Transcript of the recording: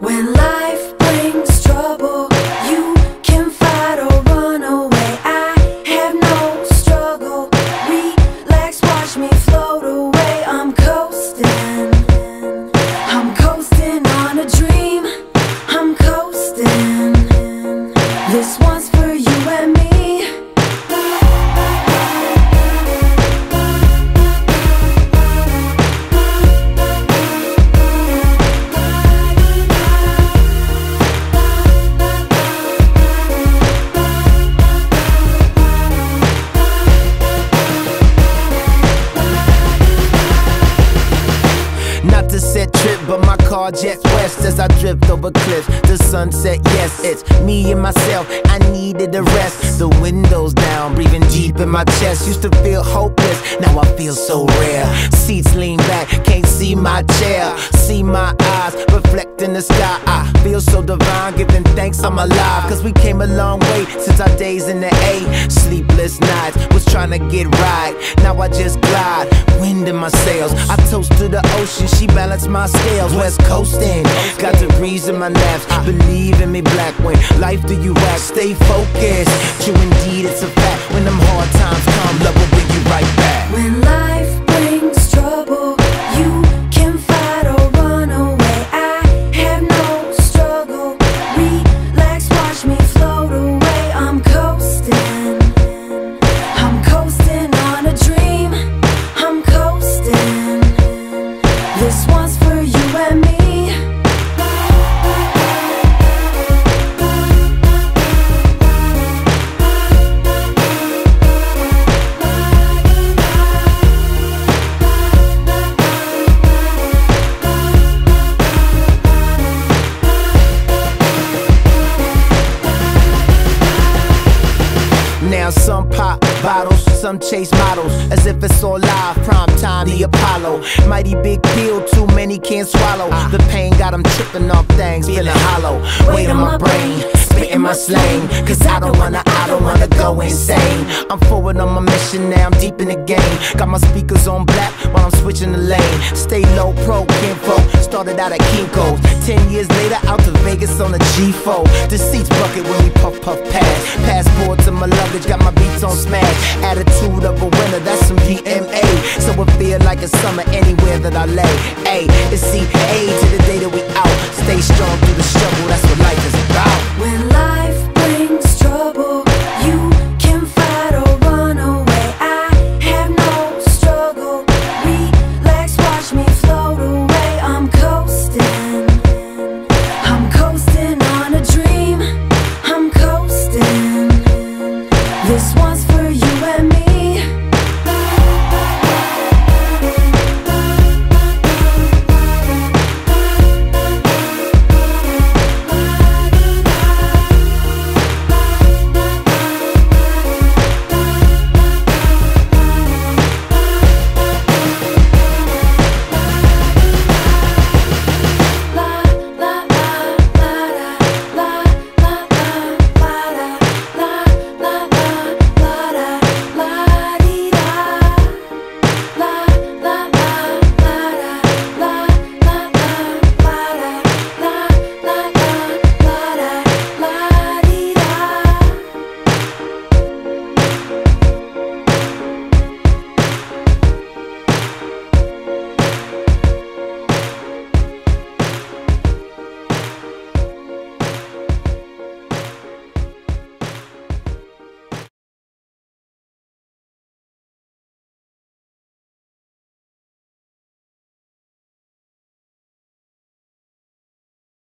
When life brings trouble, you can fight or run away. I have no struggle. Relax, watch me float away. I'm coasting on a dream. I'm coasting. This one's for you and me. Not to set trip, but my car jets west as I drift over cliffs. The sunset, yes, it's me and myself. I needed a rest. The windows down, breathing deep in my chest. Used to feel hopeless, now I feel so rare. Seats lean back, can't see my chair. See my eyes reflect in the sky. I feel so divine, giving thanks I'm alive. Cause we came a long way since our days in the A. Sleepless nights, was trying to get right. Now I just glide, wind in my sails. I toast to the ocean, she balanced my scales. West coasting, got the breeze in my laps. Believe in me, black, when life do you act. Stay focused, true indeed, it's a fact. When them hard times come, love will bring you right back. When life brings trouble, you can fight or run away. I have no struggle. Relax, watch me float away. I'm coasting on a dream. I'm coasting. This one's for you and me. Now some pop bottles, some chase models, as if it's all live, prime time, the Apollo. Mighty big pill, too many can't swallow. The pain got them tripping off things, feeling hollow. Weight on my brain, spitting my slang. Cause I don't wanna go insane. I'm forward on my mission, now I'm deep in the game. Got my speakers on black while I'm switching the lane. Stay low, pro, kinfolk, started out at Kinko's. 10 years later, out to Vegas on a G4. The seats bucket when we puff, puff, pass. Passport to my luggage, got my beats on smash. Attitude of a winner, that's some DMA. So it feel like a summer anywhere that I lay. Ay, it's CA to the day that we out. Stay strong.